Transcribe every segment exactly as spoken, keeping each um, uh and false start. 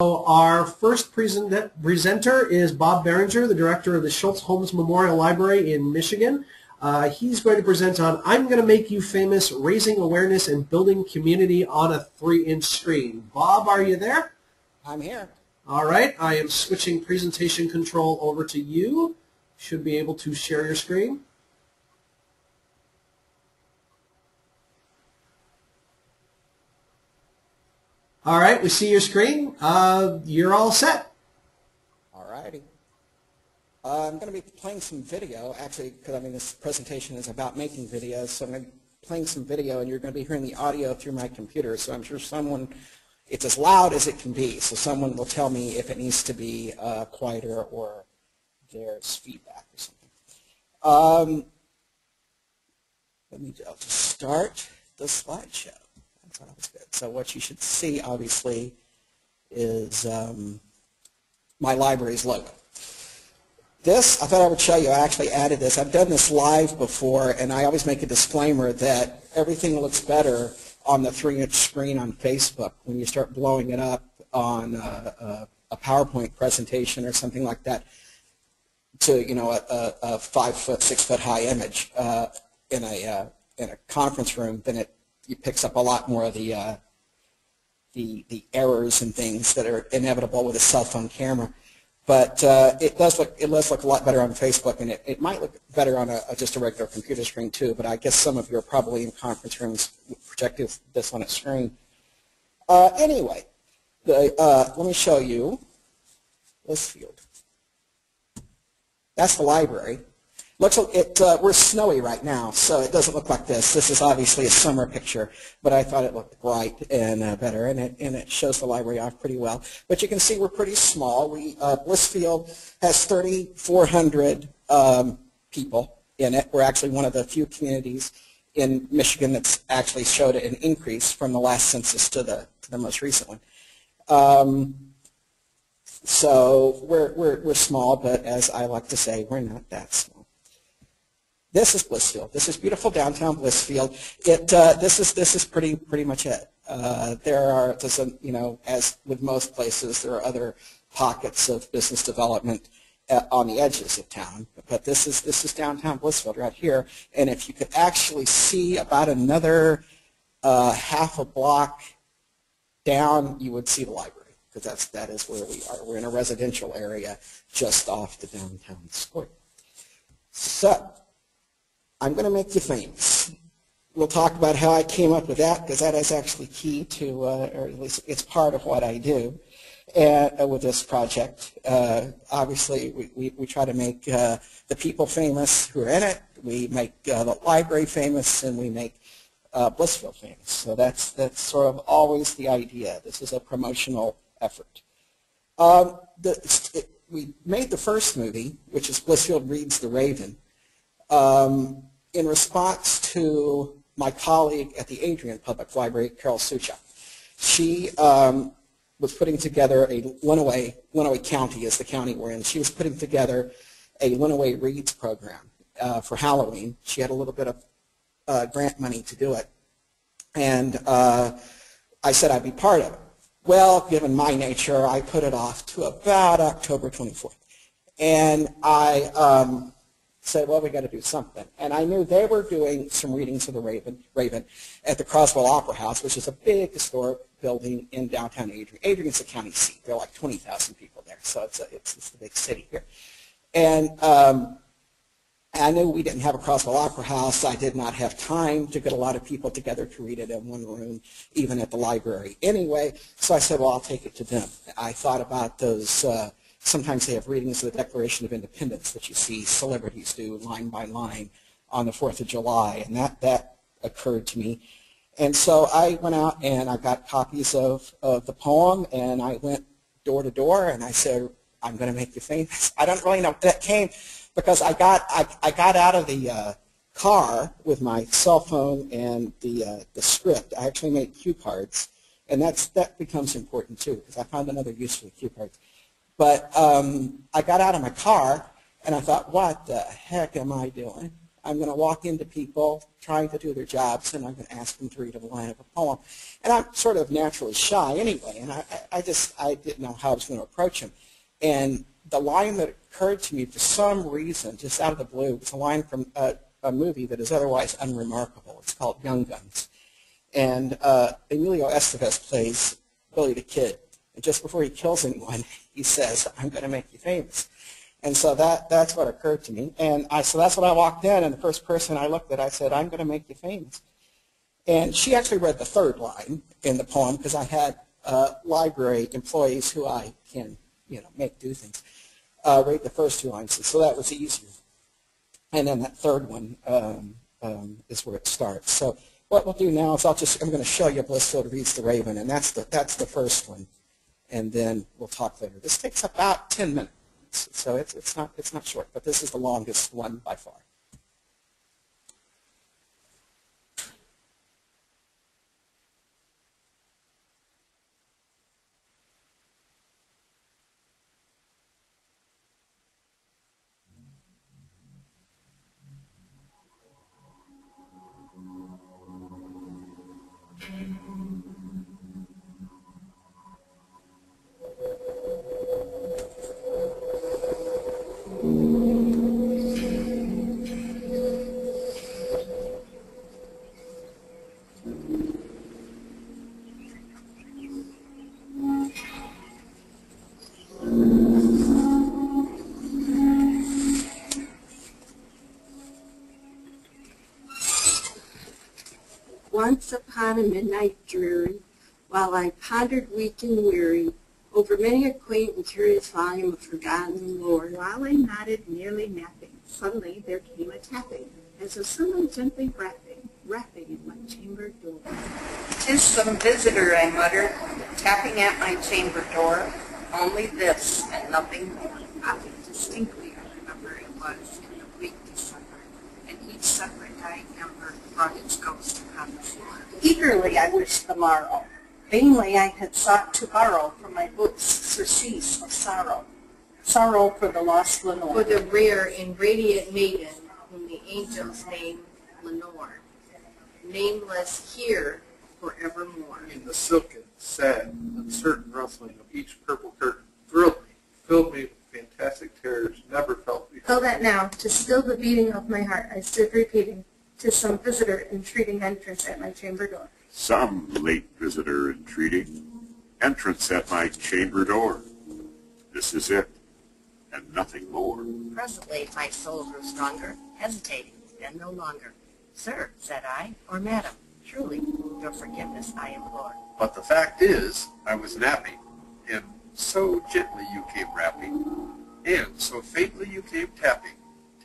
So our first present presenter is Bob Barringer, the director of the Schultz-Holmes Memorial Library in Michigan. Uh, he's going to present on "I'm Going to Make You Famous, Raising Awareness and Building Community on a three inch Screen." Bob, are you there? I'm here. All right. I am switching presentation control over to you. Should be able to share your screen. All right, we see your screen. Uh, you're all set. All righty. Uh, I'm going to be playing some video, actually, because I mean this presentation is about making videos, so I'm going to be playing some video, and you're going to be hearing the audio through my computer. So I'm sure someone, it's as loud as it can be, so someone will tell me if it needs to be uh, quieter or there's feedback or something. Um, let me I'll just start the slideshow. That was good. So what you should see, obviously, is um, my library's logo. This, I thought I would show you. I actually added this. I've done this live before, and I always make a disclaimer that everything looks better on the three inch screen on Facebook. When you start blowing it up on a, a, a PowerPoint presentation or something like that to, you know, a, a five-foot, six-foot high image uh, in, a, uh, in a conference room, then it It picks up a lot more of the, uh, the, the errors and things that are inevitable with a cell phone camera. But uh, it, does look, it does look a lot better on Facebook, and it, it might look better on a, a just a regular computer screen too, but I guess some of you are probably in conference rooms projecting this on a screen. Uh, anyway, the, uh, let me show you Blissfield. That's the library. Looks like it, uh, we're snowy right now, so it doesn't look like this. This is obviously a summer picture, but I thought it looked bright and uh, better, and it, and it shows the library off pretty well. But you can see we're pretty small. We, uh, Blissfield has three thousand four hundred um, people in it. We're actually one of the few communities in Michigan that's actually showed an increase from the last census to the, to the most recent one. Um, so we're, we're, we're small, but as I like to say, we're not that small. This is Blissfield. This is beautiful downtown Blissfield. It uh, this is this is pretty pretty much it. Uh, there are there's a, you know, as with most places, there are other pockets of business development uh, on the edges of town. But this is this is downtown Blissfield right here. And if you could actually see about another uh, half a block down, you would see the library, because that's that is where we are. We're in a residential area just off the downtown square. So, I'm going to make you famous. We'll talk about how I came up with that, because that is actually key to, uh, or at least it's part of what I do and, uh, with this project. Uh, obviously, we, we, we try to make uh, the people famous who are in it. We make uh, the library famous, and we make uh, Blissfield famous. So that's, that's sort of always the idea. This is a promotional effort. Um, the, it, we made the first movie, which is Blissfield Reads the Raven, um, in response to my colleague at the Adrian Public Library, Carol Sucha. She um, was putting together a Lenawee, Lenawee County is the county we're in. She was putting together a Lenawee Reads program uh, for Halloween. She had a little bit of uh, grant money to do it. And uh, I said I'd be part of it. Well, given my nature, I put it off to about October twenty-fourth. And I... Um, say, well, we got to do something. And I knew they were doing some readings of the Raven, Raven at the Croswell Opera House, which is a big historic building in downtown Adrian. Adrian's the county seat. There are like twenty thousand people there, so it's, a, it's, it's the big city here. And um, I knew we didn't have a Croswell Opera House. I did not have time to get a lot of people together to read it in one room, even at the library anyway. So I said, well, I'll take it to them. I thought about those... Uh, Sometimes they have readings of the Declaration of Independence that you see celebrities do line by line on the fourth of July, and that, that occurred to me. And so I went out and I got copies of, of the poem, and I went door to door, and I said, I'm going to make you famous. I don't really know where that came, because I got, I, I got out of the uh, car with my cell phone and the, uh, the script. I actually made cue cards, and that's, that becomes important too, because I found another use for the cue cards. But um, I got out of my car, and I thought, what the heck am I doing? I'm going to walk into people trying to do their jobs, and I'm going to ask them to read a line of a poem. And I'm sort of naturally shy anyway, and I, I just I didn't know how I was going to approach him. And the line that occurred to me for some reason, just out of the blue, was a line from a, a movie that is otherwise unremarkable. It's called Young Guns. And uh, Emilio Estevez plays Billy the Kid. And just before he kills anyone, he says, "I'm going to make you famous." And so that, that's what occurred to me. And I, so that's when I walked in, and the first person I looked at, I said, "I'm going to make you famous." And she actually read the third line in the poem, because I had uh, library employees who I can, you know, make do things, uh, read the first two lines. So that was easier. And then that third one um, um, is where it starts. So what we'll do now is I'll just, I'm going to show you Blissfield Reads the Raven, and that's the, that's the first one. And then we'll talk later. This takes about ten minutes. So it's, it's, not, it's not short, but this is the longest one by far. Once upon a midnight dreary, while I pondered weak and weary over many a quaint and curious volume of forgotten lore, while I nodded merely napping, suddenly there came a tapping, as of someone gently rapping, rapping in my chamber door. "'Tis some visitor," I muttered, "tapping at my chamber door. Only this and nothing more." I distinctly I remember it was in the bleak December, and each separate dying ember brought its ghost upon the floor. Eagerly I wished the morrow. Vainly I had sought to borrow from my books surcease of sorrow, sorrow for the lost Lenore, for the rare and radiant maiden whom the angels named Lenore, nameless here forevermore. In the silken, sad, uncertain rustling of each purple curtain thrilled me, filled me with fantastic terrors never felt before. So that now, to still the beating of my heart, I stood repeating, "'Tis some visitor entreating entrance at my chamber door." Some late visitor entreating entrance at my chamber door. This is it, and nothing more. Presently my soul grew stronger, hesitating, then no longer. "Sir," said I, "or madam, truly, your forgiveness I implore. But the fact is, I was napping, and so gently you came rapping, and so faintly you came tapping,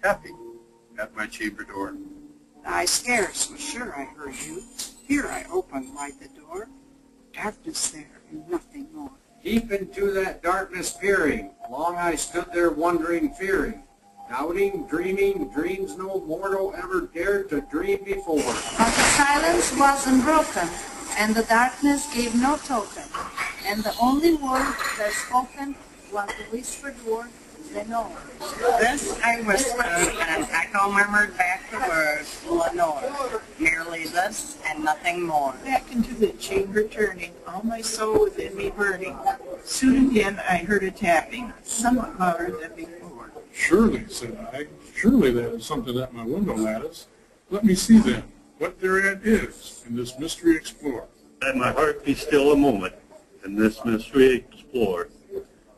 tapping at my chamber door. I scarce was sure I heard you. Here I opened wide the door, darkness there and nothing more. Deep into that darkness peering, long I stood there wondering, fearing, doubting, dreaming, dreams no mortal ever dared to dream before. But the silence was unbroken, and the darkness gave no token, and the only word that spoken was the whispered word, Lenore. This I whispered, and an echo murmured back the words, Lenore. Merely this, and nothing more. Back into the chamber turning, all my soul within me burning. Soon again I heard a tapping, somewhat louder than before. "Surely," said I, "surely that is something at my window lattice. Let me see then what thereat is, and this mystery explore. Let my heart be still a moment, and this mystery explore.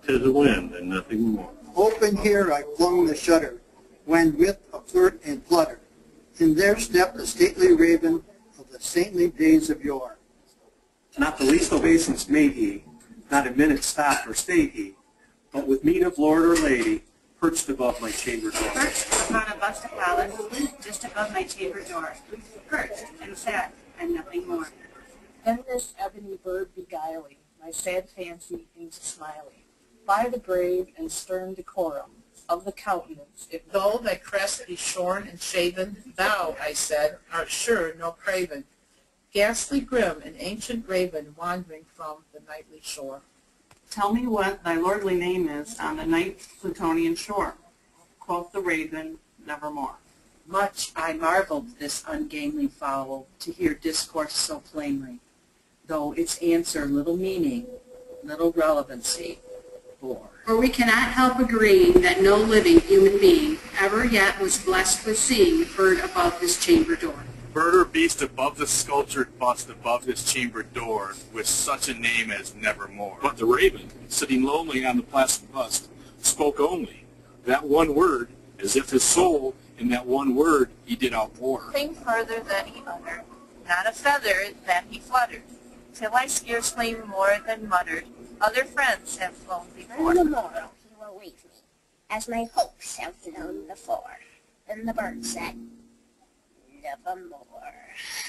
'Tis a wind, and nothing more." Open here I flung the shutter, when with a flirt and flutter, in there stepped a stately raven of the saintly days of yore. Not the least obeisance made he, not a minute stopped or stayed he, but with meed of lord or lady, perched above my chamber door. Perched upon a bust of Hollis, just above my chamber door, perched and sat, and nothing more. Then this ebony bird beguiling my sad fancy into smiling, by the brave and stern decorum of the countenance, if though thy crest be shorn and shaven, thou, I said, art sure no craven, ghastly grim, an ancient raven wandering from the nightly shore. Tell me what thy lordly name is on the night's Plutonian shore. Quoth the raven, nevermore. Much I marveled this ungainly fowl to hear discourse so plainly, though its answer little meaning, little relevancy bore. For we cannot help agreeing that no living human being ever yet was blessed with seeing the bird above this chamber door. Bird or beast above the sculptured bust above this chamber door, with such a name as Nevermore. But the raven, sitting lonely on the placid bust, spoke only that one word, as if his soul in that one word he did outpour. Nothing further than he uttered, not a feather than he fluttered, till I scarcely more than muttered, other friends have flown before. On the morrow he will leave me, as my hopes have flown before. Then the bird said, nevermore.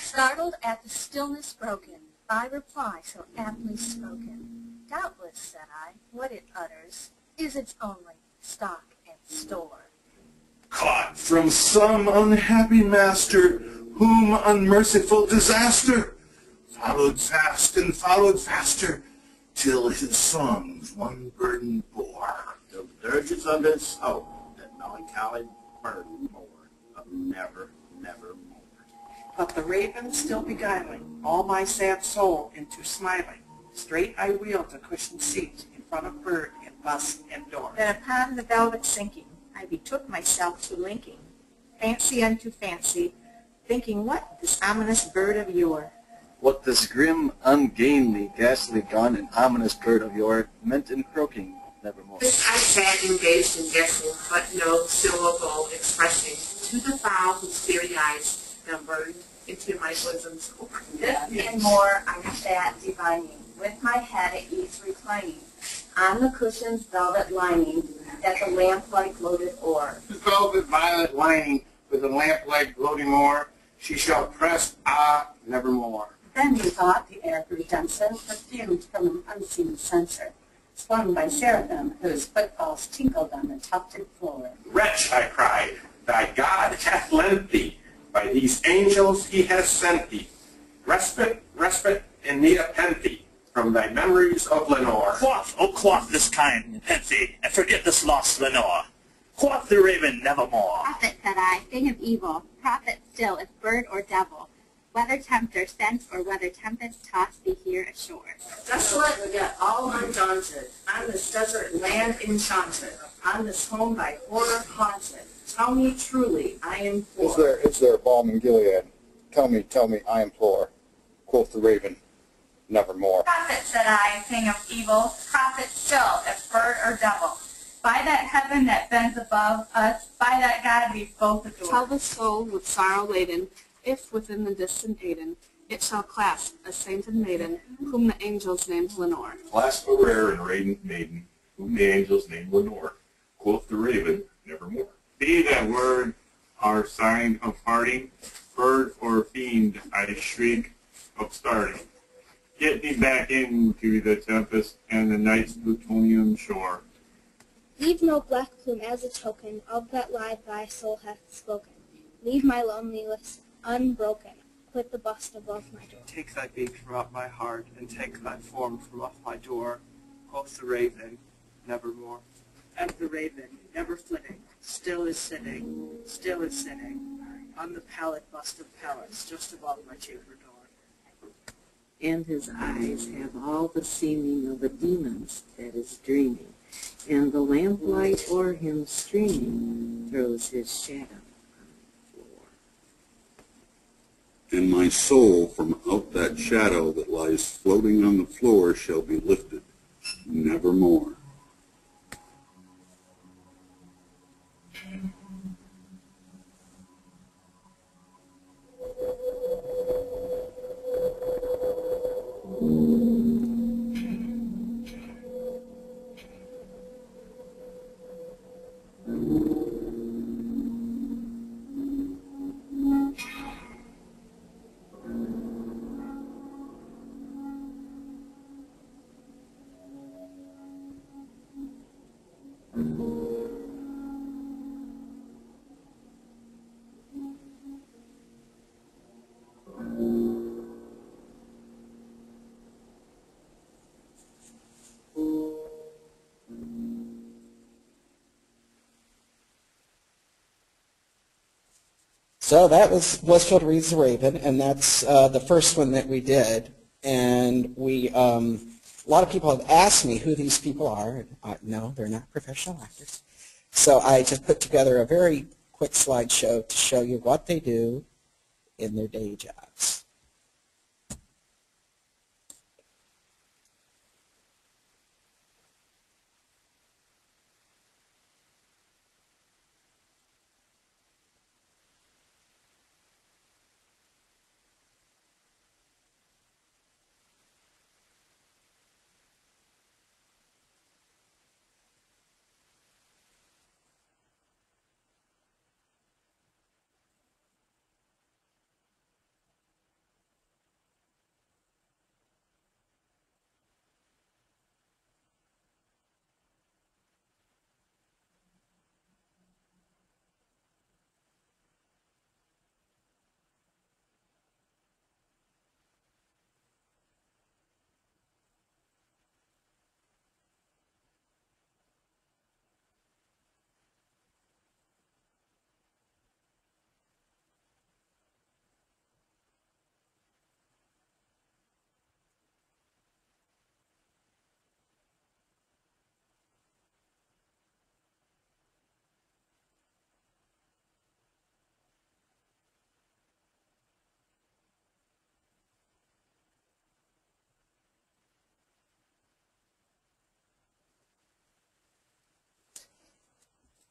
Startled at the stillness broken, by reply so aptly spoken, doubtless, said I, what it utters is its only stock and store. Caught from some unhappy master, whom unmerciful disaster followed fast and followed faster, till his songs one burden bore. The dirges of his soul, that melancholy burden more, of never, never more. But the raven still beguiling all my sad soul into smiling, straight I wheeled a cushioned seat in front of bird and bust and door. Then upon the velvet sinking, I betook myself to linking, fancy unto fancy, thinking what this ominous bird of yore. What this grim, ungainly, ghastly, gaunt, and ominous bird of yore meant in croaking, nevermore. This I sat engaged in guessing, but no syllable expressing to the fowl whose fiery eyes now burned into my bosom's core. This and more I sat divining, with my head at ease reclining, on the cushion's velvet lining, that the lamp-like loaded o'er. The velvet violet lining, with the lamp-like loading o'er, she shall press, ah, nevermore. Then methought the air grew denser, perfumed from an unseen censer, swung by seraphim, whose footfalls tinkled on the tufted floor. Wretch, I cried, thy God hath lent thee, by these angels he has sent thee. Respite, respite, and neopent thee, from thy memories of Lenore. Quaff, oh quaff this kind, Penthi, and forget this lost Lenore. Quaff the raven nevermore. Prophet, said I, thing of evil, prophet still, if bird or devil, whether tempter sent or whether tempest tossed thee here ashore. Desolate and yet all undaunted, on this desert land enchanted, on this home by horror haunted, tell me truly, I implore. Is there, is there balm in Gilead? Tell me, tell me, I implore. Quoth the raven, nevermore. Prophet, said I, thing of evil, prophet still, if bird or devil, by that heaven that bends above us, by that God we both adore. Tell the soul with sorrow laden, if within the distant Aden, it shall clasp a sainted maiden, whom the angels named Lenore. Clasp a rare and radiant maiden, whom the angels named Lenore. Quoth the raven, nevermore. Be that word our sign of parting, bird or fiend, I shriek of starting. Get me back into the tempest and the night's plutonium shore. Leave no black plume as a token of that lie thy soul hath spoken. Leave my lonely lips unbroken. Quit the bust above my door. Take thy beak from off my heart, and take thy form from off my door. Quoth the raven, nevermore. And the raven, never flitting, still is sitting, still is sitting, on the pallid bust of pallets just above my chamber door. And his eyes have all the seeming of a demon's that is dreaming, and the lamplight o'er him streaming throws his shadow on the floor. And my soul from out that shadow that lies floating on the floor shall be lifted, nevermore. So that was Blissfield Reads the Raven, and that's uh, the first one that we did. And we, um, a lot of people have asked me who these people are. And I, no, they're not professional actors. So I just put together a very quick slideshow to show you what they do in their day jobs.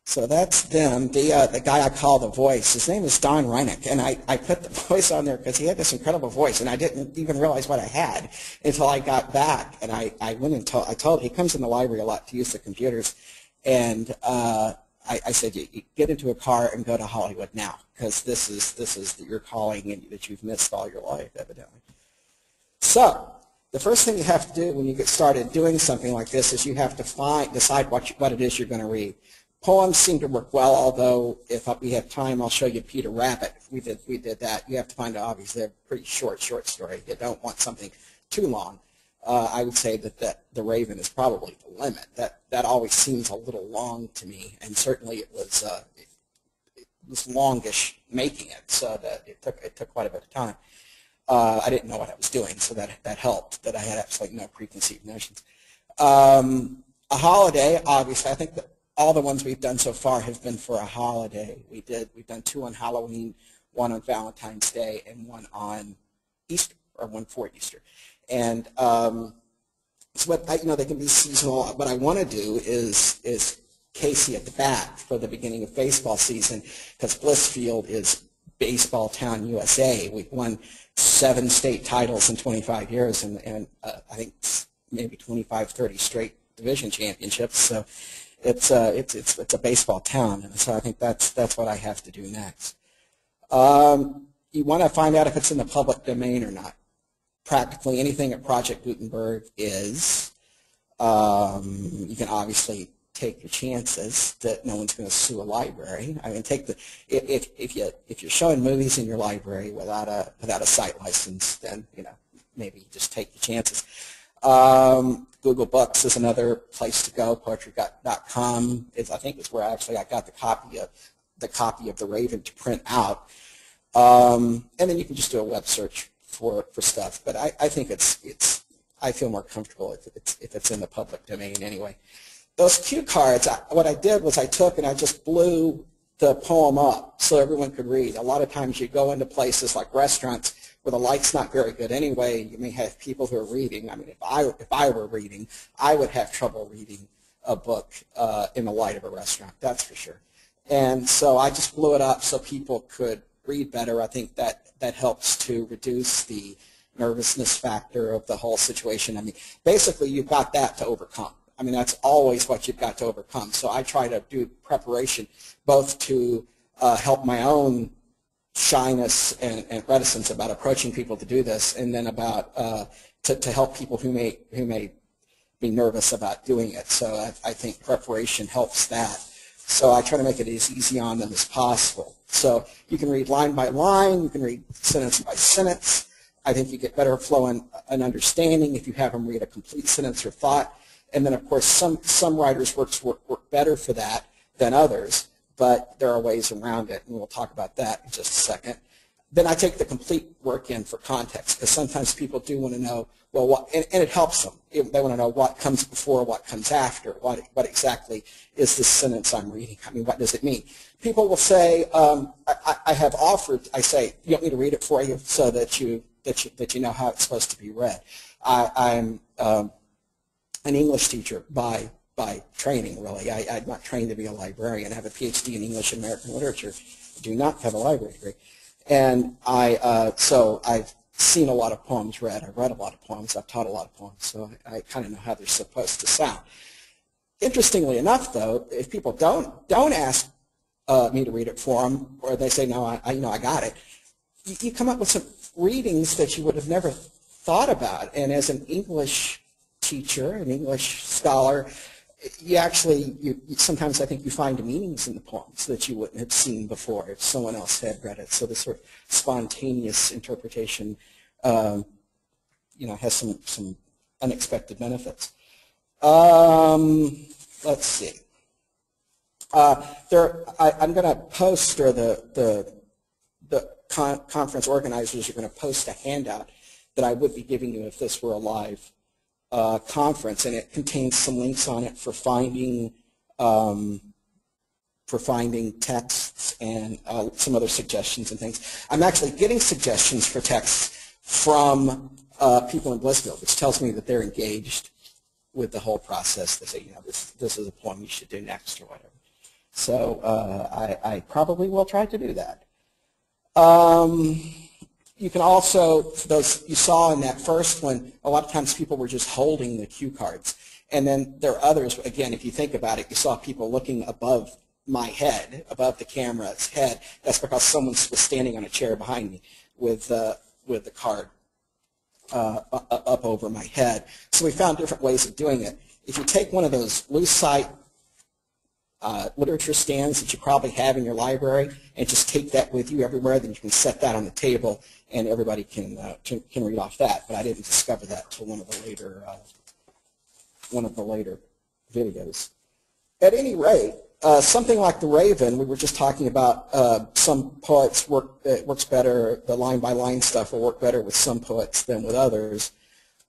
So that's them. The, uh, the guy I call the voice, his name is Don Reinick, and I, I put the voice on there because he had this incredible voice, and I didn't even realize what I had until I got back, and I, I went and told, I told him, he comes in the library a lot to use the computers, and uh, I, I said, you, you get into a car and go to Hollywood now, because this is, this is your calling and that you've missed all your life, evidently. So the first thing you have to do when you get started doing something like this is you have to find, decide what, you, what it is you're going to read. Poems seem to work well, although if we have time, I'll show you Peter Rabbit. We did, we did that. You have to find it, obviously, a pretty short, short story. You don't want something too long. Uh, I would say that, that The Raven is probably the limit. That, that always seems a little long to me, and certainly it was, uh, it, it was longish making it, so that it took, it took quite a bit of time. Uh, I didn't know what I was doing, so that, that helped, that I had absolutely no preconceived notions. Um, a holiday, obviously, I think that all the ones we've done so far have been for a holiday. We did, we've done two on Halloween, one on Valentine's Day, and one on Easter, or one for Easter. And um, so what I, you know, they can be seasonal. What I want to do is, is Casey at the bat for the beginning of baseball season, because Blissfield is baseball town U S A. We've won seven state titles in twenty-five years, and, and uh, I think maybe twenty-five, thirty straight division championships. So It's a, it's, it's, it's a baseball town, and so I think that's, that's what I have to do next. Um, you want to find out if it's in the public domain or not. Practically anything at Project Gutenberg is. Um, you can obviously take your chances that no one's going to sue a library. I mean, take the, if, if, you, if you're showing movies in your library without a, without a site license, then, you know, maybe just take your chances. Um, Google Books is another place to go. Poetry dot com is, I think, is where actually I got the copy of the copy of The Raven to print out. Um, and then you can just do a web search for for stuff. But I, I think it's it's I feel more comfortable if it's if it's in the public domain anyway. Those cue cards. I, what I did was I took and I just blew the poem up so everyone could read. A lot of times you go into places like restaurants where the light's not very good anyway. You may have people who are reading. I mean, if I, if I were reading, I would have trouble reading a book uh, in the light of a restaurant, that's for sure. And so I just blew it up so people could read better. I think that, that helps to reduce the nervousness factor of the whole situation. I mean, basically you've got that to overcome. I mean, that's always what you've got to overcome. So I try to do preparation both to uh, help my own shyness and, and reticence about approaching people to do this, and then about uh, to, to help people who may who may be nervous about doing it. So I, I think preparation helps that. So I try to make it as easy on them as possible. So you can read line by line, you can read sentence by sentence. I think you get better flow and an understanding if you have them read a complete sentence or thought. And then of course some some writers works work, work better for that than others. but there are ways around it, and we'll talk about that in just a second. Then I take the complete work in for context, because sometimes people do want to know, well, what, and, and it helps them. It, they want to know what comes before, what comes after, what, what exactly is this sentence I'm reading? I mean, what does it mean? People will say, um, I, I have offered, I say, you want me to read it for you so that you, that you, that you know how it's supposed to be read. I, I'm um, an English teacher by, by training, really. I, I'm not trained to be a librarian. I have a P H D in English and American literature. I do not have a library degree. And I, uh, so I've seen a lot of poems read. I've read a lot of poems. I've taught a lot of poems. So I, I kind of know how they're supposed to sound. Interestingly enough, though, if people don't don't ask uh, me to read it for them, or they say, no, I, I you know I got it, you, you come up with some readings that you would have never thought about. And as an English teacher, an English scholar, you actually, you, sometimes I think you find meanings in the poems that you wouldn't have seen before if someone else had read it. So this sort of spontaneous interpretation, um, you know, has some, some unexpected benefits. Um, let's see. Uh, there, I, I'm going to post, or the, the, the con conference organizers are going to post a handout that I would be giving you if this were a live Uh, conference, and it contains some links on it for finding um, for finding texts and uh, some other suggestions and things. I'm actually getting suggestions for texts from uh, people in Blissfield, which tells me that they're engaged with the whole process. They say, you know, this this is a poem you should do next or whatever. So uh, I, I probably will try to do that. Um, You can also, those you saw in that first one, a lot of times people were just holding the cue cards. And then there are others, again, if you think about it, you saw people looking above my head, above the camera's head. That's because someone was standing on a chair behind me with, uh, with the card uh, up over my head. So we found different ways of doing it. If you take one of those loose sight Uh, literature stands that you probably have in your library, and just take that with you everywhere. Then you can set that on the table, and everybody can uh, can, can read off that. But I didn't discover that till one of the later uh, one of the later videos. At any rate, uh, something like The Raven, we were just talking about. Uh, some poets work it works better. The line by line stuff will work better with some poets than with others.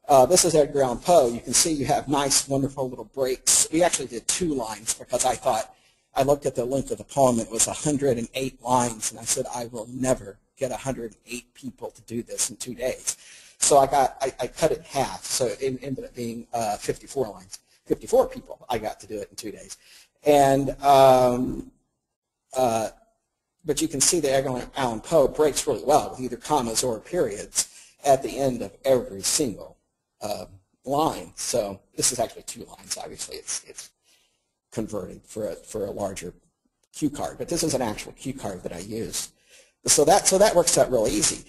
Uh, this is Edgar Allan Poe. You can see you have nice, wonderful little breaks. We actually did two lines because I thought, I looked at the length of the poem, it was one hundred eight lines, and I said, I will never get one hundred eight people to do this in two days. So I got, I, I cut it in half, so it ended up being uh, fifty-four lines. fifty-four people I got to do it in two days. And, um, uh, but you can see that Edgar Allan Poe breaks really well with either commas or periods at the end of every single Uh, line. So this is actually two lines. Obviously, it's it's converted for a for a larger cue card, but this is an actual cue card that I used. So that so that works out real easy.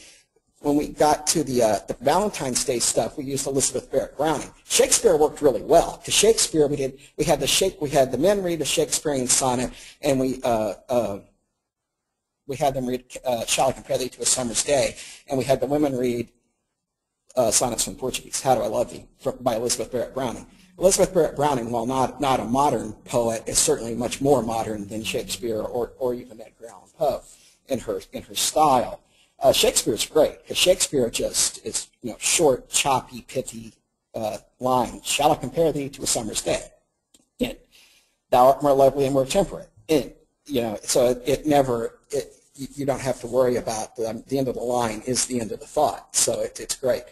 When we got to the uh, the Valentine's Day stuff, we used Elizabeth Barrett Browning. Shakespeare worked really well. To Shakespeare, we did we had the shake we had the men read a Shakespearean sonnet, and we uh, uh, we had them read uh, Shall I Compare Thee to a Summer's Day, and we had the women read Uh, sonnets from Portuguese, How Do I Love Thee, from, by Elizabeth Barrett Browning. Elizabeth Barrett Browning, while not, not a modern poet, is certainly much more modern than Shakespeare or, or even Edgar Allan Poe in her, in her style. Uh, Shakespeare's great, because Shakespeare just is, you know, short, choppy, pithy uh, lines. Shall I compare thee to a summer's day? End. Thou art more lovely and more temperate. End. You know, so it, it never, it, you don't have to worry about the, um, the end of the line is the end of the thought, so it, it's great.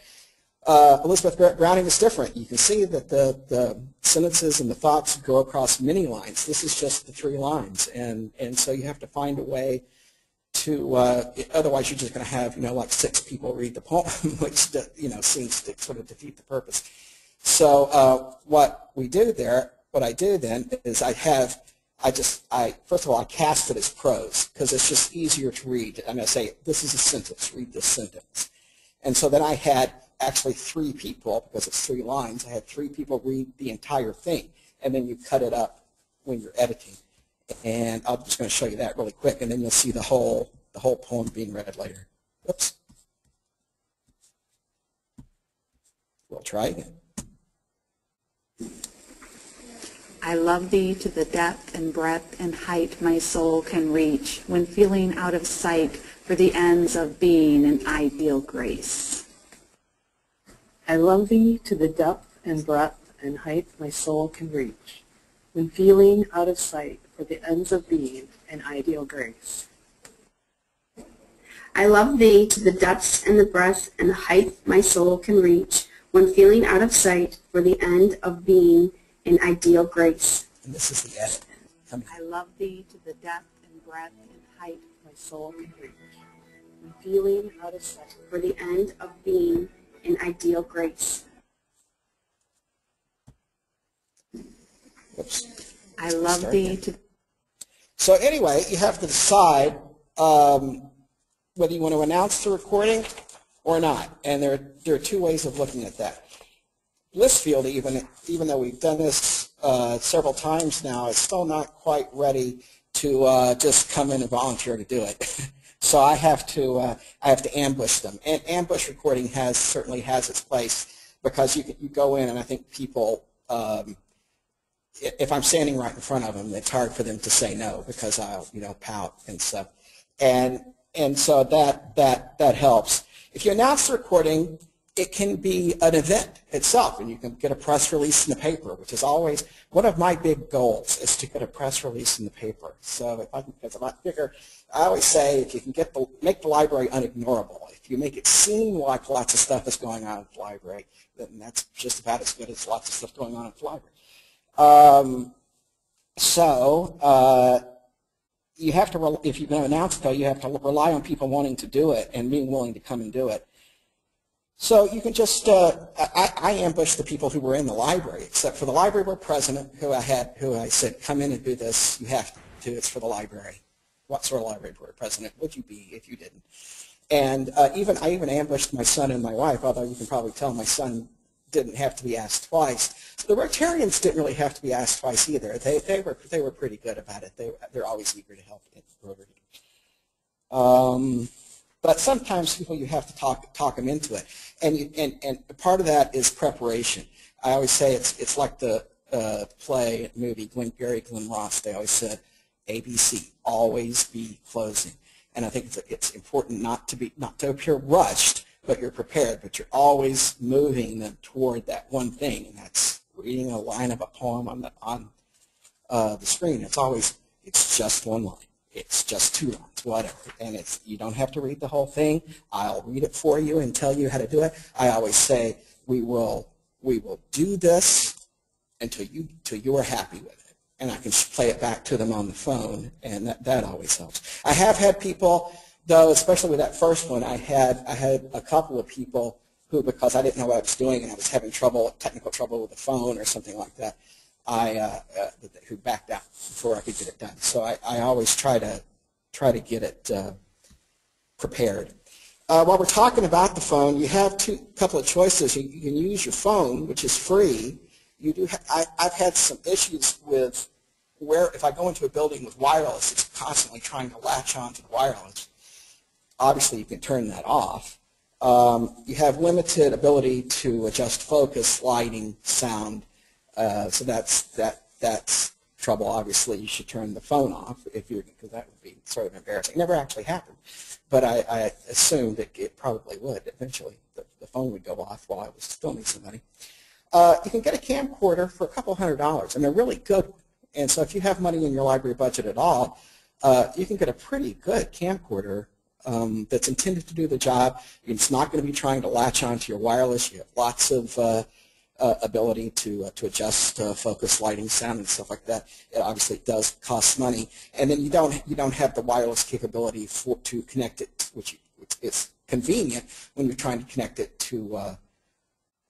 Uh, Elizabeth Barrett Browning is different. You can see that the, the sentences and the thoughts go across many lines. This is just the three lines, and, and so you have to find a way to, uh, otherwise you're just going to have, you know, like six people read the poem, which, you know, seems to sort of defeat the purpose. So uh, what we do there, what I do then is I have, I just, I first of all, I cast it as prose, because it's just easier to read. I'm going to say, this is a sentence, read this sentence. And so then I had actually three people, because it's three lines, I had three people read the entire thing, and then you cut it up when you're editing. And I'm just going to show you that really quick, and then you'll see the whole, the whole poem being read later. Oops. We'll try again. I love thee to the depth and breadth and height my soul can reach when feeling out of sight for the ends of being an ideal grace. I love thee to the depth and breadth and height my soul can reach when feeling out of sight for the ends of being an ideal grace. I love thee to the depths and the breadth and the height my soul can reach when feeling out of sight for the end of being an ideal grace. And this is the edit. I love thee to the depth and breadth and height my soul can reach when feeling out of sight for the end of being an ideal grace. Whoops. I love Start thee again. to... So anyway, you have to decide um, whether you want to announce the recording or not. And there are, there are two ways of looking at that. Blissfield, even, even though we've done this uh, several times now, is still not quite ready to uh, just come in and volunteer to do it. So I have to, uh, I have to ambush them. And ambush recording has, certainly has its place, because you, can, you go in and I think people, um, if I'm standing right in front of them, it's hard for them to say no, because I'll, you know, pout and stuff. And, and so that, that, that helps. If you announce the recording, it can be an event itself, and you can get a press release in the paper, which is always one of my big goals, is to get a press release in the paper. So if I can, it's a lot bigger. I always say, if you can get the, make the library unignorable, if you make it seem like lots of stuff is going on at the library, then that's just about as good as lots of stuff going on at the library. Um, so uh, you have to, if you're going to announce it, though, you have to rely on people wanting to do it and being willing to come and do it. So you can just, uh, I, I ambushed the people who were in the library, except for the library board president, who I had, who I said, come in and do this, you have to do it's for the library. What sort of library board president would you be if you didn't? And uh, even, I even ambushed my son and my wife, although you can probably tell my son didn't have to be asked twice. So the Rotarians didn't really have to be asked twice either. They, they, were, they were pretty good about it. They, they're always eager to help in Rotary. Um, But sometimes people, you have to talk talk them into it, and you, and and part of that is preparation. I always say it's it's like the uh, play movie Glenn Gary Glenn Ross. They always said, A B C, always be closing, and I think it's it's important not to be not to appear rushed, but you're prepared, but you're always moving them toward that one thing, and that's reading a line of a poem on the on uh, the screen. It's always it's just one line. It's just two lines, whatever, and it's, you don't have to read the whole thing. I'll read it for you and tell you how to do it. I always say we will we will do this until you till you are happy with it, and I can play it back to them on the phone, and that that always helps. I have had people, though, especially with that first one, I had I had a couple of people who, because I didn't know what I was doing and I was having trouble, technical trouble with the phone or something like that, I uh, uh, who backed out before I could get it done. So I, I always try to try to get it uh, prepared. Uh, while we're talking about the phone, you have two couple of choices. You, you can use your phone, which is free. You do. Ha I, I've had some issues with where if I go into a building with wireless, it's constantly trying to latch on to the wireless. Obviously, you can turn that off. Um, you have limited ability to adjust focus, lighting, sound. Uh, so that's that that's trouble. Obviously, you should turn the phone off if you're, because that would be sort of embarrassing. It never actually happened, but I, I assumed it, it probably would eventually. The, the phone would go off while I was filming somebody. Uh, you can get a camcorder for a couple hundred dollars, and they're really good. And so, if you have money in your library budget at all, uh, you can get a pretty good camcorder um, that's intended to do the job. It's not going to be trying to latch onto your wireless. You have lots of uh, Uh, ability to uh, to adjust uh, focus, lighting, sound, and stuff like that. It obviously does cost money, and then you don't you don't have the wireless capability for to connect it, which is convenient when you're trying to connect it to uh,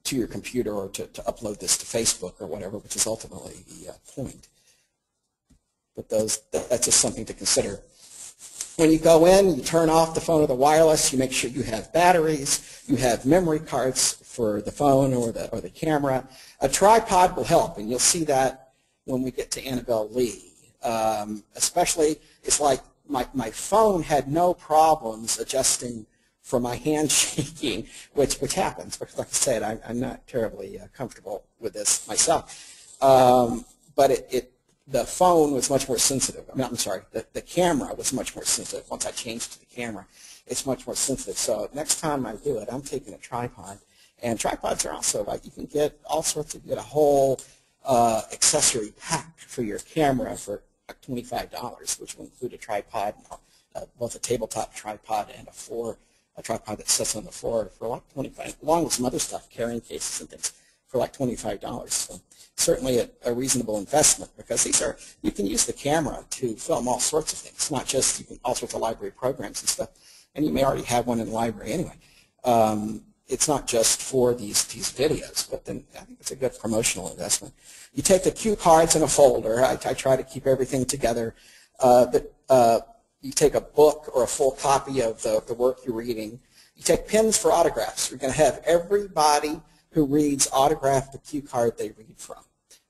to your computer or to, to upload this to Facebook or whatever, which is ultimately the uh, point. But those that's just something to consider. When you go in, you turn off the phone or the wireless. You make sure you have batteries. You have memory cards for the phone or the or the camera. A tripod will help, and you'll see that when we get to Annabelle Lee. Um, especially, it's like my my phone had no problems adjusting for my hand shaking, which which happens because, like I said, I'm I'm not terribly uh, comfortable with this myself. Um, but it, it the phone was much more sensitive. I mean, I'm sorry, the, the camera was much more sensitive. Once I changed to the camera, it's much more sensitive. So next time I do it, I'm taking a tripod. And tripods are also like, you can get all sorts of, you get a whole uh, accessory pack for your camera for twenty-five dollars, which will include a tripod, uh, both a tabletop tripod and a floor, a tripod that sits on the floor for like twenty-five dollars, along with some other stuff, carrying cases and things, for like twenty-five dollars. So certainly a, a reasonable investment, because these are, you can use the camera to film all sorts of things, not just, you can, all sorts of library programs and stuff, and you may already have one in the library anyway. Um, it's not just for these, these videos, but then I think it's a good promotional investment. You take the cue cards in a folder. I, I try to keep everything together. Uh, but uh, you take a book or a full copy of the, the work you're reading. You take pins for autographs. We're going to have everybody who reads autograph the cue card they read from.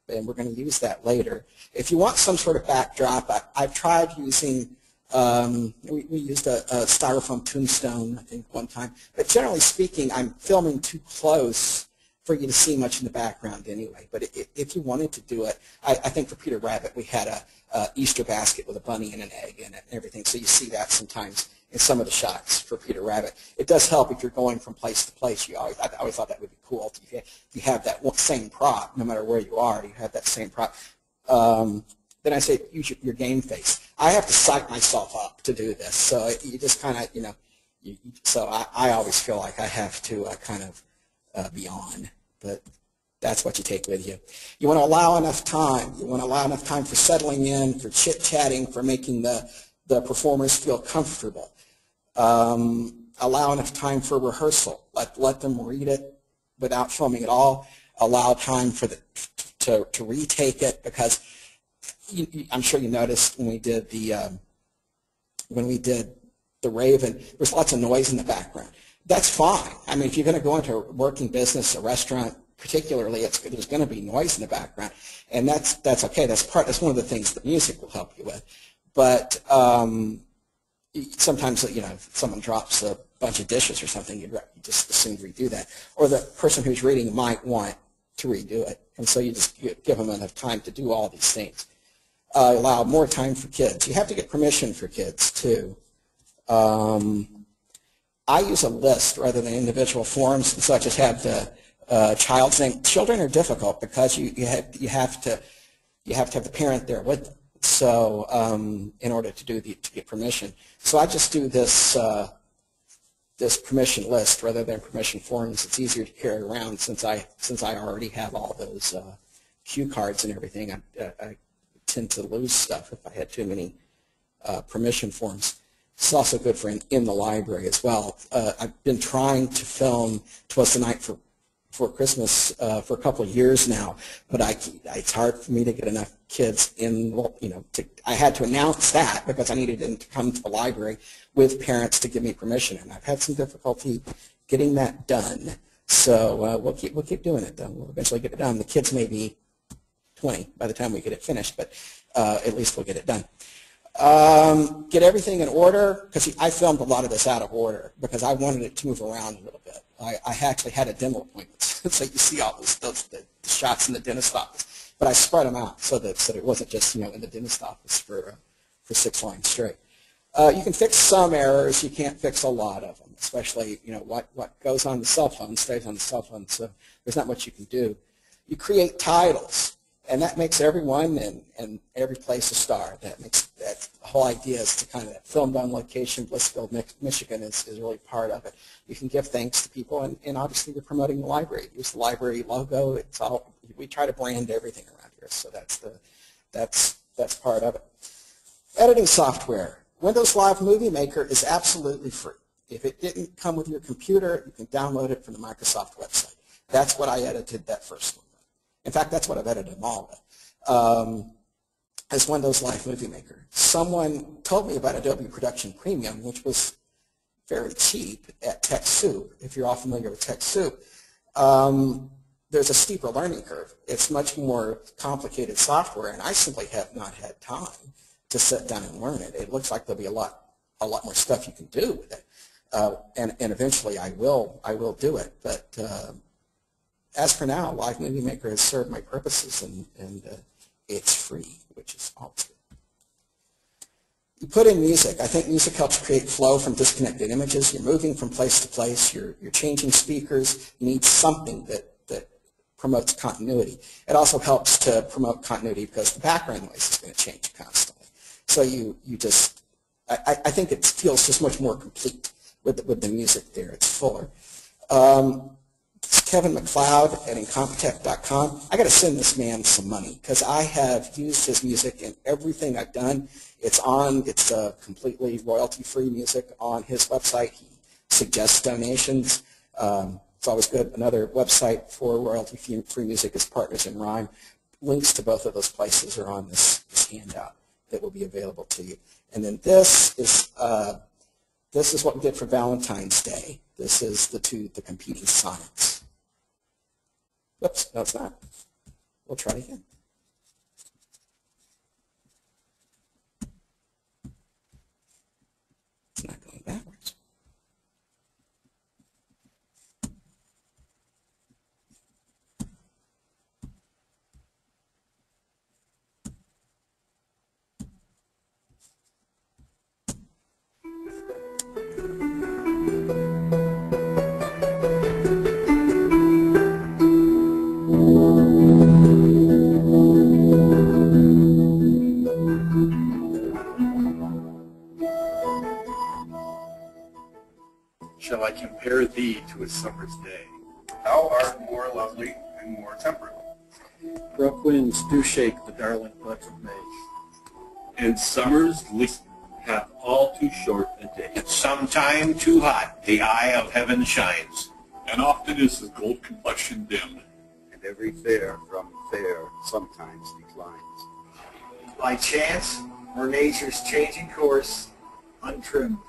And we're going to use that later. If you want some sort of backdrop, I, I've tried using Um, we, we used a, a styrofoam tombstone, I think, one time. But generally speaking, I'm filming too close for you to see much in the background anyway. But it, it, if you wanted to do it, I, I think for Peter Rabbit, we had a, a Easter basket with a bunny and an egg in it and everything. So you see that sometimes in some of the shots for Peter Rabbit. It does help if you're going from place to place. You always, I always thought that would be cool. If you, if you have that same prop, no matter where you are, you have that same prop. Um, then I say, use your, your game face. I have to psych myself up to do this, so you just kind of, you know, you, so I, I always feel like I have to uh, kind of uh, be on, but that's what you take with you. You want to allow enough time. You want to allow enough time for settling in, for chit-chatting, for making the, the performers feel comfortable. Um, allow enough time for rehearsal. Let, let them read it without filming at all. Allow time for the, to, to retake it, because You, you, I'm sure you noticed when we did the um, when we did The Raven, there's lots of noise in the background. That's fine. I mean, if you're going to go into a working business, a restaurant particularly, it's, there's going to be noise in the background, and that's that's okay. That's part. That's one of the things that music will help you with. But um, sometimes, you know, if someone drops a bunch of dishes or something, you'd just as soon redo that. Or the person who's reading might want to redo it, and so you just give them enough time to do all these things. Uh, allow more time for kids. You have to get permission for kids, too. Um, I use a list rather than individual forms, so I just have the uh, child's name. Children are difficult because you, you, have, you, have to, you have to have the parent there with them, so um, in order to, do the, to get permission. So I just do this, uh, this permission list rather than permission forms. It's easier to carry around since I, since I already have all those uh, cue cards and everything. I, I, tend to lose stuff if I had too many uh, permission forms. It's also good for in, in the library as well. Uh, I've been trying to film "Twas the Night for, for Christmas" uh, for a couple of years now, but I, it's hard for me to get enough kids in. You know, to, I had to announce that because I needed them to come to the library with parents to give me permission, and I've had some difficulty getting that done. So uh, we'll keep we'll keep doing it though. We'll eventually get it done. The kids may be twenty by the time we get it finished, but uh, at least we'll get it done. Um, get everything in order, because I filmed a lot of this out of order because I wanted it to move around a little bit. I, I actually had a dental appointment, so you see all those, those the, the shots in the dentist office, but I spread them out so that, so that it wasn't just, you know, in the dentist office for, uh, for six lines straight. Uh, you can fix some errors. You can't fix a lot of them, especially, you know, what, what goes on the cell phone stays on the cell phone, so there's not much you can do. You create titles. And that makes everyone and, and every place a star. That makes that whole idea is to kind of film on location. Blissfield, Michigan is, is really part of it. You can give thanks to people, and, and obviously you're promoting the library. Use the library logo. It's all, we try to brand everything around here, so that's the that's that's part of it. Editing software. Windows Live Movie Maker is absolutely free. If it didn't come with your computer, you can download it from the Microsoft website. That's what I edited that first one. In fact, that's what I've edited them all with, um, as Windows Live Movie Maker. Someone told me about Adobe Production Premium, which was very cheap at TechSoup. If you're all familiar with TechSoup, um, there's a steeper learning curve. It's much more complicated software, and I simply have not had time to sit down and learn it. It looks like there'll be a lot, a lot more stuff you can do with it, uh, and and eventually I will, I will do it, but. Uh, As for now, Live Movie Maker has served my purposes, and, and uh, it's free, which is always good. You put in music. I think music helps create flow from disconnected images. You're moving from place to place. You're, you're changing speakers. You need something that, that promotes continuity. It also helps to promote continuity because the background noise is going to change constantly. So you, you just, I, I think it feels just much more complete with the, with the music there. It's fuller. Um, Kevin MacLeod at Incompetech dot com. I got to send this man some money because I have used his music in everything I've done. It's on, it's uh, completely royalty-free music on his website. He suggests donations. Um, it's always good. Another website for royalty-free music is Partners in Rhyme. Links to both of those places are on this, this handout that will be available to you. And then this is uh, this is what we did for Valentine's Day. This is the two the competing sonnets. Whoops, no, it's not. We'll try it again. It's not going backwards. Shall I compare thee to a summer's day? Thou art more lovely and more temperate. Rough winds do shake the darling buds of May, and summer's lease hath all too short a day. At some time too hot the eye of heaven shines, and often is the gold complexion dimmed, and every fair from fair sometimes declines. By chance or nature's changing course, untrimmed.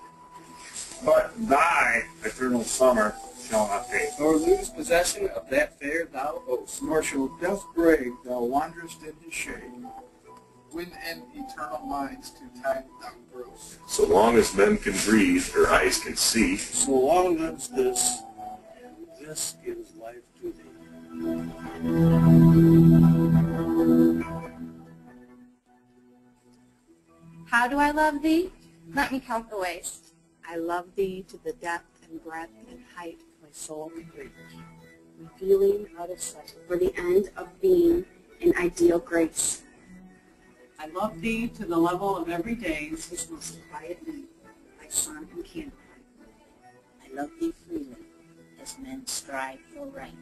But thy eternal summer shall not fade, nor lose possession of that fair thou owest, nor shall death grave thou wanderest in the shade, when in eternal minds to time thou growest. So long as men can breathe, their eyes can see, so long lives this, and this gives life to thee. How do I love thee? Let me count the ways. I love thee to the depth and breadth and height my soul can reach, revealing out of sight for the end of being in ideal grace. I love thee to the level of every day, which must quiet me, my sun and candlelight. I love thee freely, as men strive for right.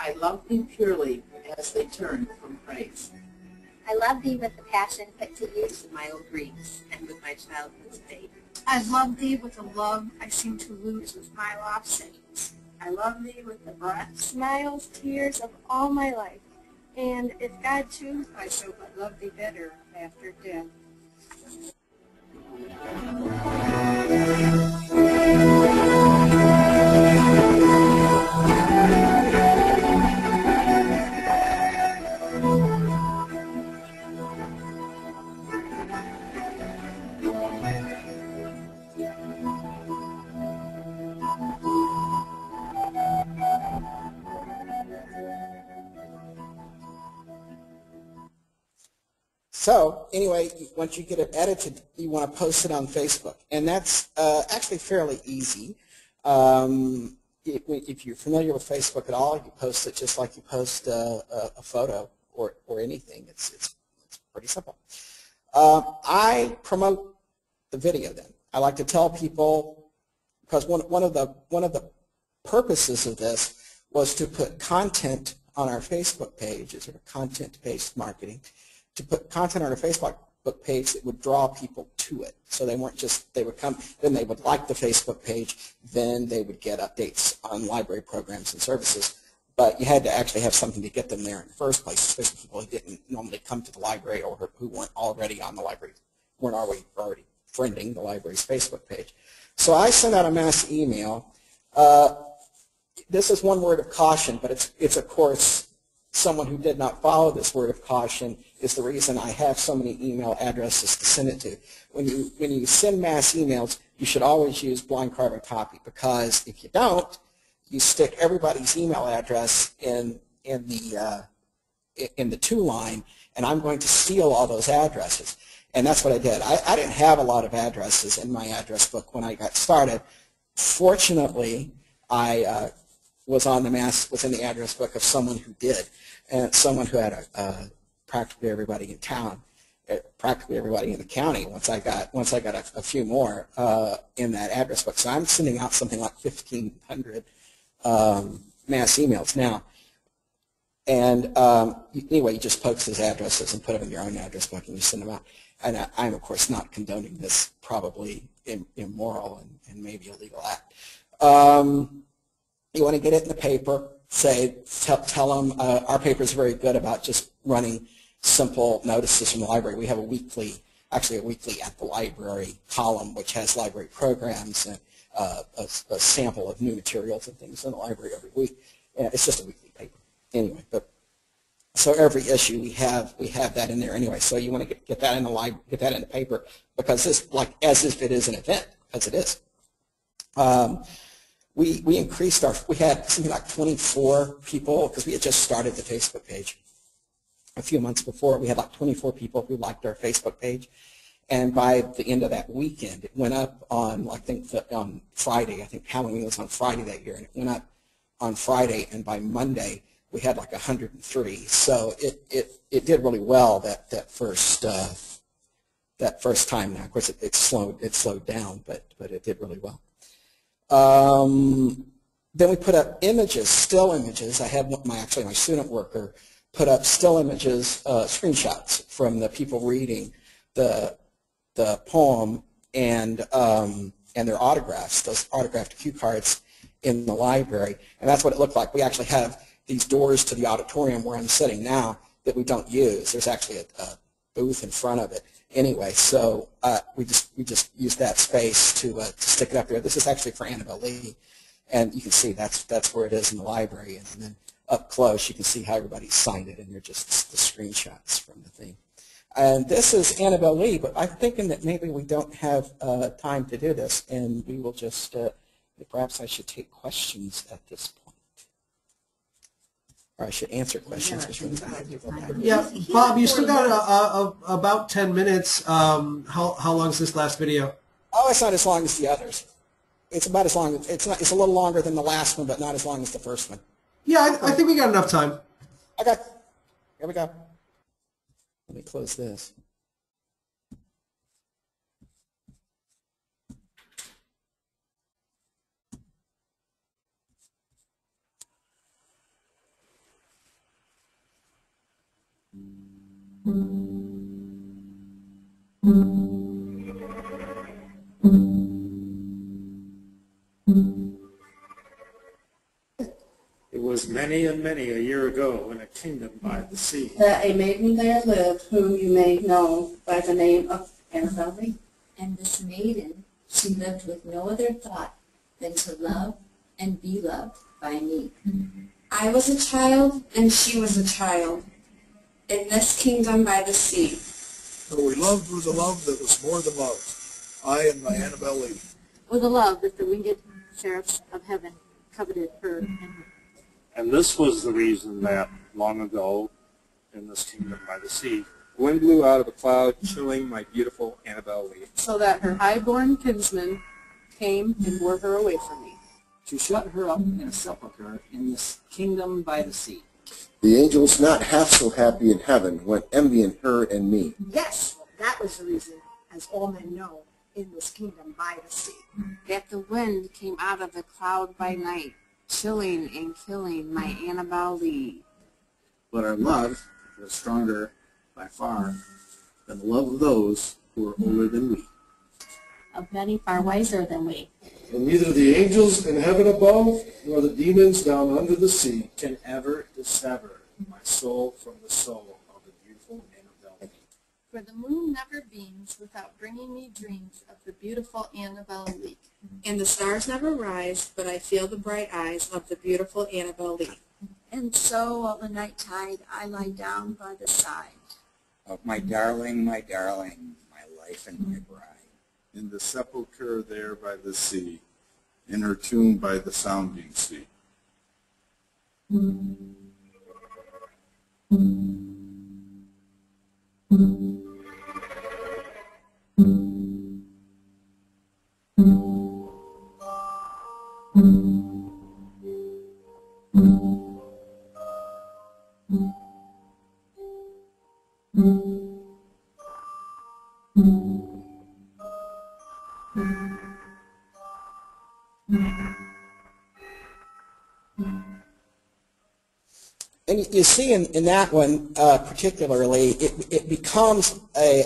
I love thee purely, as they turn from praise. I love thee with the passion put to use in my old griefs and with my childhood's faith. I love thee with a love I seem to lose with my lost sins. I love thee with the breath, smiles, tears of all my life. And if God choose, I shall but love thee better after death. So anyway, once you get it edited, you want to post it on Facebook. And that's uh, actually fairly easy. Um, if, if you're familiar with Facebook at all, you post it just like you post a, a photo or, or anything. It's, it's, it's pretty simple. Uh, I promote the video then. I like to tell people, because one, one, of the, one of the purposes of this was to put content on our Facebook page, as sort of content-based marketing, to put content on a Facebook page that would draw people to it. So they weren't just, they would come, then they would like the Facebook page, then they would get updates on library programs and services. But you had to actually have something to get them there in the first place, especially people who didn't normally come to the library or who weren't already on the library, weren't already, already friending the library's Facebook page. So I sent out a mass email. Uh, this is one word of caution, but it's, it's of course, someone who did not follow this word of caution is the reason I have so many email addresses to send it to. When you, when you send mass emails, you should always use blind carbon copy, because if you don't, you stick everybody's email address in, in, the, uh, in the to line, and I'm going to steal all those addresses. And that's what I did. I, I didn't have a lot of addresses in my address book when I got started. Fortunately, I uh, was on the mass was in the address book of someone who did, and someone who had a, uh, practically everybody in town, uh, practically everybody in the county. Once I got once I got a, a few more uh, in that address book, so I'm sending out something like fifteen hundred um, mass emails now. And um, anyway, you just post those addresses and put them in your own address book and you send them out. And I, I'm, of course, not condoning this probably im immoral and, and maybe illegal act. Um, you want to get it in the paper, say, tell, tell them uh, our paper is very good about just running simple notices from the library. We have a weekly, actually a weekly at the library column, which has library programs and uh, a, a sample of new materials and things in the library every week. And it's just a weekly paper. Anyway, but so every issue we have we have that in there anyway. So you want to get, get that in the library, get that in the paper, because this like as if it is an event, because it is. Um, we we increased our we had something like twenty-four people, because we had just started the Facebook page a few months before. We had like twenty-four people who liked our Facebook page, and by the end of that weekend, it went up on I think the, on Friday. I think Halloween was on Friday that year, and it went up on Friday, and by Monday we had like one hundred and three, so it it it did really well that that first uh, that first time. Now, of course, it, it slowed it slowed down, but but it did really well. Um, then we put up images, still images. I had my actually my student worker put up still images, uh, screenshots from the people reading the the poem and um, and their autographs, those autographed cue cards in the library, and that's what it looked like. We actually have these doors to the auditorium where I'm sitting now that we don't use. There's actually a, a booth in front of it anyway, so uh, we just we just used that space to, uh, to stick it up there. This is actually for Annabelle Lee, and you can see that's that's where it is in the library. And then up close, you can see how everybody signed it, and they're just the screenshots from the thing. And this is Annabelle Lee, but I'm thinking that maybe we don't have uh, time to do this, and we will just uh, perhaps I should take questions at this point. Or I should answer questions. Yeah, Bob, you still got a, a, a, about ten minutes. Um, how how long is this last video? Oh, it's not as long as the others. It's about as long. It's not. It's a little longer than the last one, but not as long as the first one. Yeah, I, I think we got enough time. Okay, here we go. Let me close this. It was many and many a year ago in a kingdom by the sea that a maiden there lived whom you may know by the name of Annabelle Lee. And this maiden, she lived with no other thought than to love and be loved by me. I was a child and she was a child in this kingdom by the sea. For we loved with a love that was more than love, I and my Annabelle Lee. With a love that the winged sheriffs of heaven coveted her and her. And this was the reason that, long ago, in this kingdom by the sea, wind blew out of a cloud, chilling my beautiful Annabelle Lee. So that her high-born kinsmen came and wore her away from me. To shut her up in a sepulchre in this kingdom by the sea. The angel was not half so happy in heaven when envying her and me. Yes, that was the reason, as all men know, in this kingdom by the sea. That the wind came out of the cloud by night, chilling and killing my Annabelle Lee. But our love was stronger by far than the love of those who were older than we. Of many far wiser than we. And neither the angels in heaven above, nor the demons down under the sea, can ever dissever my soul from the soul of the beautiful Annabelle Lee. For the moon never beams without bringing me dreams of the beautiful Annabelle Lee. And the stars never rise, but I feel the bright eyes of the beautiful Annabelle Lee. And so, on the night tide, I lie down by the side of my darling, my darling, my life and my bride. In the sepulchre there by the sea, in her tomb by the sounding sea. And you see in, in that one uh, particularly, it, it becomes a,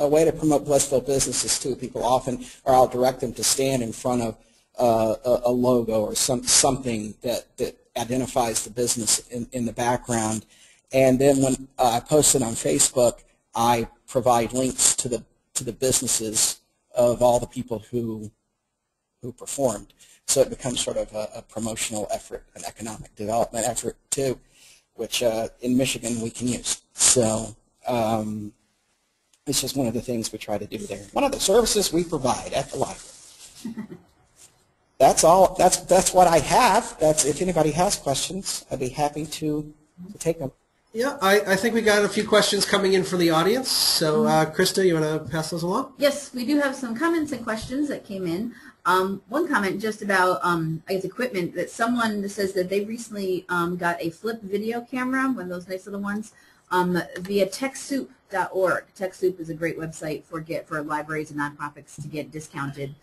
a, a way to promote Blissfield businesses too. People often, or I'll direct them to stand in front of uh, a, a logo or some, something that, that identifies the business in, in the background. And then when uh, I post it on Facebook, I provide links to the, to the businesses of all the people who, who performed. So it becomes sort of a, a promotional effort, an economic development effort too, which uh, in Michigan we can use. So um, it's just one of the things we try to do there. One of the services we provide at the library. That's all. That's that's what I have. That's if anybody has questions, I'd be happy to, to take them. Yeah, I, I think we got a few questions coming in from the audience. So uh, Krista, you want to pass those along? Yes, we do have some comments and questions that came in. Um, one comment just about um, I guess equipment, that someone says that they recently um, got a Flip video camera, one of those nice little ones, um, via TechSoup dot org. TechSoup is a great website for get for libraries and nonprofits to get discounted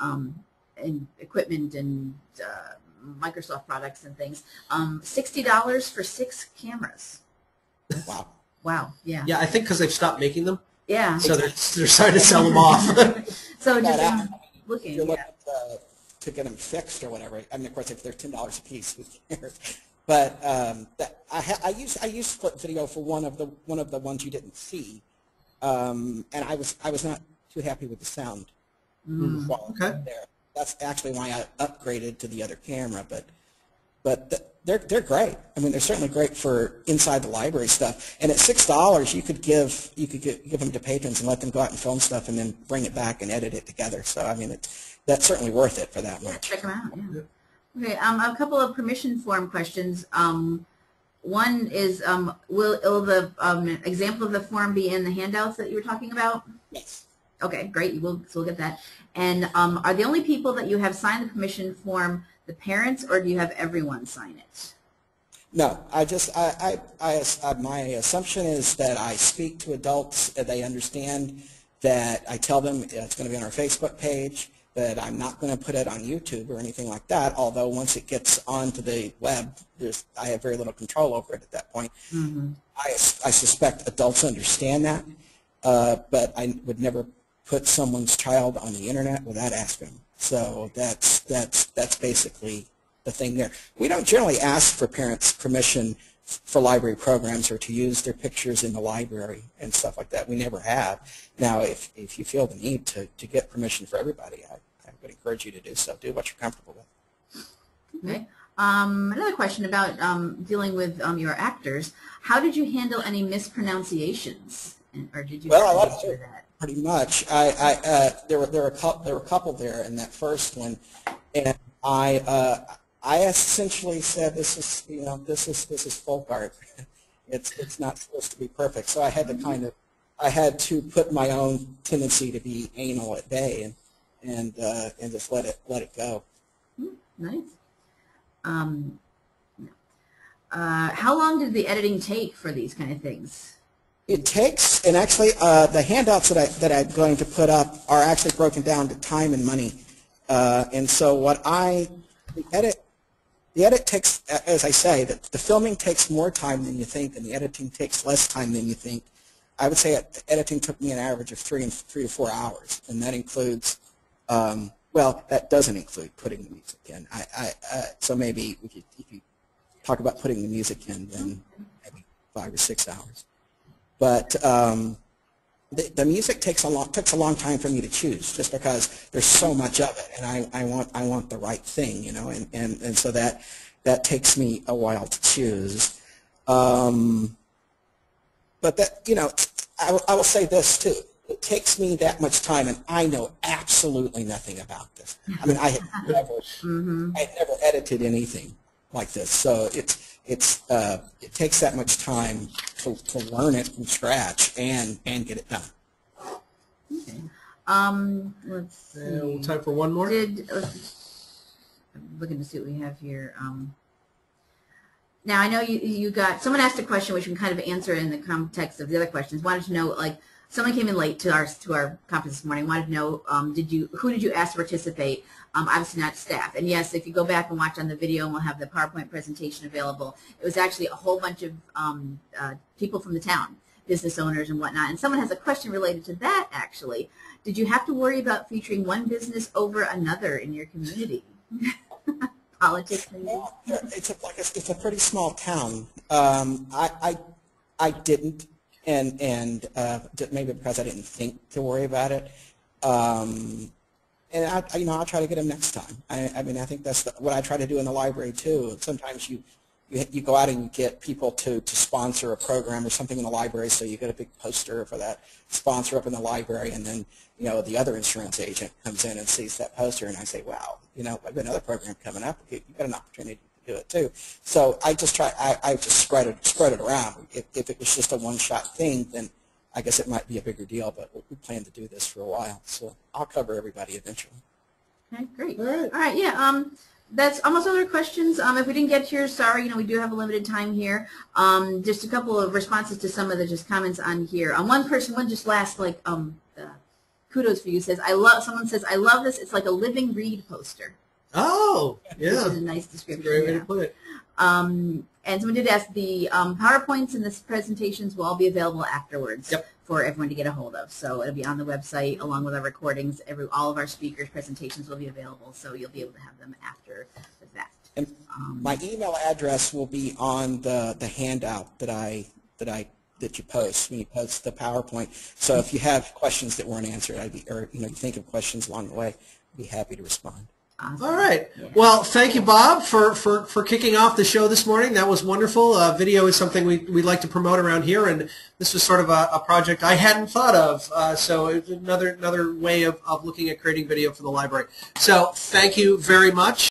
um, and equipment and uh, Microsoft products and things. Um, sixty dollars for six cameras. Wow. Wow. Yeah. Yeah, I think because they've stopped making them. Yeah. So they're they're starting to sell them off. So just. Um, Looking, if you're looking yeah. to, to get them fixed or whatever. I mean, of course, if they're ten dollars a piece, who cares? But um, that, I, ha I used I used Flip video for one of the one of the ones you didn't see, um, and I was I was not too happy with the sound mm. quality okay. there. That's actually why I upgraded to the other camera. But but the, they're they're great. I mean, they're certainly great for inside the library stuff. And at six dollars, you could give you could give, give them to patrons and let them go out and film stuff and then bring it back and edit it together. So I mean, it's that's certainly worth it for that yeah, much. Check them out. Yeah. Okay, um, a couple of permission form questions. Um, one is, um, will, will the um, example of the form be in the handouts that you were talking about? Yes. Okay, great. You will so we'll get that. And um, are the only people that you have signed the permission form the parents, or do you have everyone sign it? No, I just, I, I, I, my assumption is that I speak to adults, that they understand, that I tell them it's going to be on our Facebook page, that I'm not going to put it on YouTube or anything like that, although once it gets onto the web, there's, I have very little control over it at that point. Mm-hmm. I, I suspect adults understand that, uh, but I would never put someone's child on the internet without asking them. So that's that's that's basically the thing there. We don't generally ask for parents' permission for library programs or to use their pictures in the library and stuff like that. We never have. Now, if if you feel the need to to get permission for everybody, I, I would encourage you to do so. Do what you're comfortable with. Okay. Um, another question about um, dealing with um, your actors. How did you handle any mispronunciations, and, or did you? Well, I love to. Pretty much, I, I uh, there were there were a couple, there were a couple there in that first one, and I uh, I essentially said this is you know this is this is folk art, it's it's not supposed to be perfect. So I had to kind of I had to put my own tendency to be anal at bay and and uh, and just let it let it go. Nice. Um, uh, how long did the editing take for these kind of things? It takes, and actually uh, the handouts that, I, that I'm going to put up are actually broken down to time and money. Uh, and so what I, the edit, the edit takes, as I say, the, the filming takes more time than you think, and the editing takes less time than you think. I would say it, editing took me an average of three, and, three to four hours, and that includes, um, well, that doesn't include putting the music in. I, I, uh, so maybe if you, if you talk about putting the music in, then maybe five or six hours. But um, the, the music takes a long takes a long time for me to choose, just because there's so much of it, and I, I want I want the right thing, you know, and, and, and so that that takes me a while to choose. Um, but that you know, I, I will say this too: it takes me that much time, and I know absolutely nothing about this. I mean, I had never mm-hmm. I had never edited anything like this, so it's. It's uh, it takes that much time to, to learn it from scratch and and get it done. Okay. Um, let's see. Uh, time for one more. Did I'm looking to see what we have here. Um, now I know you you got someone asked a question which you can kind of answer in the context of the other questions. Wanted to know like Someone came in late to our to our conference this morning. Wanted to know, um, did you who did you ask to participate? Um, obviously not staff. And yes, if you go back and watch on the video, and we'll have the PowerPoint presentation available. It was actually a whole bunch of um, uh, people from the town, business owners and whatnot. And someone has a question related to that. Actually, did you have to worry about featuring one business over another in your community? Politics, maybe? It's a, like a, it's a pretty small town. Um, I, I I didn't. And, and uh, maybe because I didn't think to worry about it. Um, and, I, you know, I'll try to get them next time. I, I mean, I think that's the, what I try to do in the library, too. Sometimes you, you, you go out and you get people to, to sponsor a program or something in the library, so you get a big poster for that sponsor up in the library, and then, you know, the other insurance agent comes in and sees that poster, and I say, wow, you know, I've got another program coming up. You've got an opportunity do it too. So I just try, I, I just spread it, spread it around. If, if it was just a one-shot thing, then I guess it might be a bigger deal, but we plan to do this for a while. So I'll cover everybody eventually. Okay, great. All right, All right yeah, um, that's almost all our questions. Um, if we didn't get to yours, sorry, you know, we do have a limited time here. Um, just a couple of responses to some of the just comments on here. Um, one person, one just last, like, um, uh, kudos for you, says, I love, someone says, I love this, it's like a living read poster. Oh, yeah. Which is a nice description. That's a great way to put it. Um, and someone did ask, the um, PowerPoints and the presentations will all be available afterwards yep. for everyone to get a hold of. So it'll be on the website along with our recordings. Every all of our speakers' presentations will be available, so you'll be able to have them after the fact. And um, my email address will be on the the handout that I that I that you post when you post the PowerPoint. So if you have questions that weren't answered, I'd be or you know you think of questions along the way, I'd be happy to respond. Awesome. All right. Yeah. Well, thank you, Bob, for, for, for kicking off the show this morning. That was wonderful. Uh, video is something we, we like to promote around here, and this was sort of a, a project I hadn't thought of. Uh, so it's another, another way of, of looking at creating video for the library. So thank you very much.